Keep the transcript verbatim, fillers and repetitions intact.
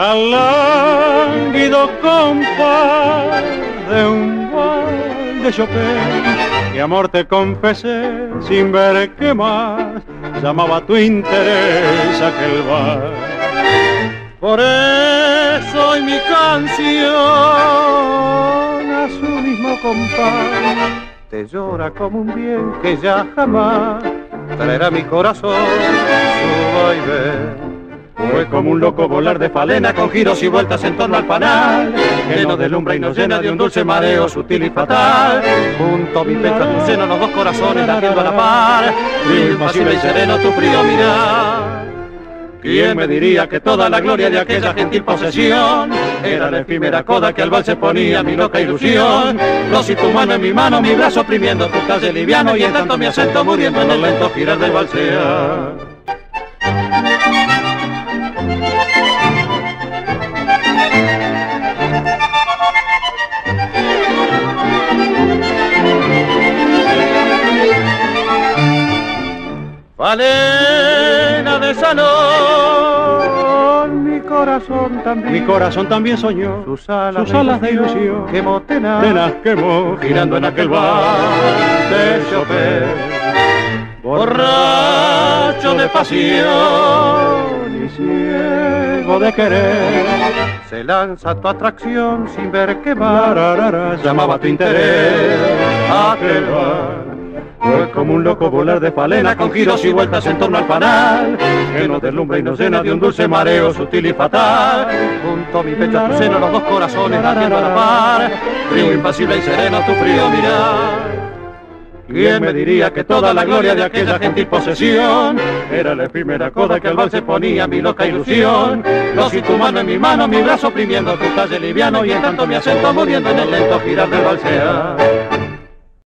al lánguido compás de un vals de Chopin. Mi amor te confesé sin ver qué más llamaba tu interés aquel vals. Por eso hoy mi canción a su mismo compás te llora como un bien que ya jamás traerá mi corazón su vaivén. Fue como un loco volar de falena con giros y vueltas en torno al panal, que nos deslumbra y nos llena de un dulce mareo sutil y fatal. Junto a mi pecho, a tu seno, los dos corazones latiendo a la par, frío, impasible y sereno tu frío mirar. ¿Quién me diría que toda la gloria de aquella gentil posesión era la efímera coda que al vals se ponía mi loca ilusión? Los y tu mano en mi mano, mi brazo oprimiendo tu talle liviano, y en tanto mi acento muriendo en el lento girar del valsear. Falena de salón, mi corazón también, mi corazón también soñó sus alas, sus alas de ilusión, de ilusión quemó tenas, tenas quemó, girando en aquel vals de Chopin. Borracho de pasión y ciego de querer, se lanza tu atracción sin ver qué vals llamaba tu interés aquel vals. Fue como un loco volar de falena con giros y vueltas en torno al panal, que nos deslumbra y nos llena de un dulce mareo sutil y fatal. Junto a mi pecho, a tu seno, los dos corazones latiendo a la par, frío, impasible y sereno tu frío mirar. ¿Quién me diría que toda la gloria de aquella gentil posesión era la efímera coda que al vals se ponía mi loca ilusión? Los y tu mano en mi mano, mi brazo oprimiendo tu talle liviano, y en tanto mi acento muriendo en el lento girar del valsear.